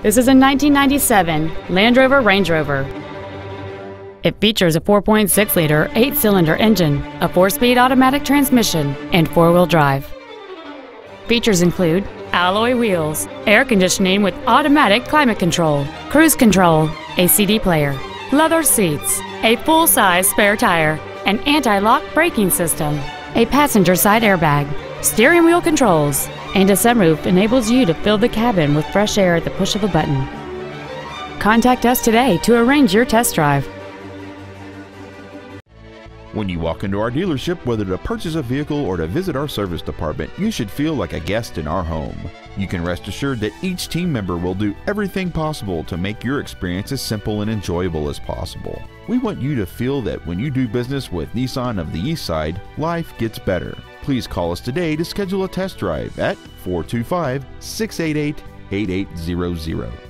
This is a 1997 Land Rover Range Rover. It features a 4.6-liter 8-cylinder engine, a 4-speed automatic transmission, and 4-wheel drive. Features include alloy wheels, air conditioning with automatic climate control, cruise control, a CD player, leather seats, a full-size spare tire, an anti-lock braking system, a passenger side airbag, steering wheel controls, and a sunroof enables you to fill the cabin with fresh air at the push of a button. Contact us today to arrange your test drive. When you walk into our dealership, whether to purchase a vehicle or to visit our service department, you should feel like a guest in our home. You can rest assured that each team member will do everything possible to make your experience as simple and enjoyable as possible. We want you to feel that when you do business with Nissan of the East Side, life gets better. Please call us today to schedule a test drive at 425-688-8800.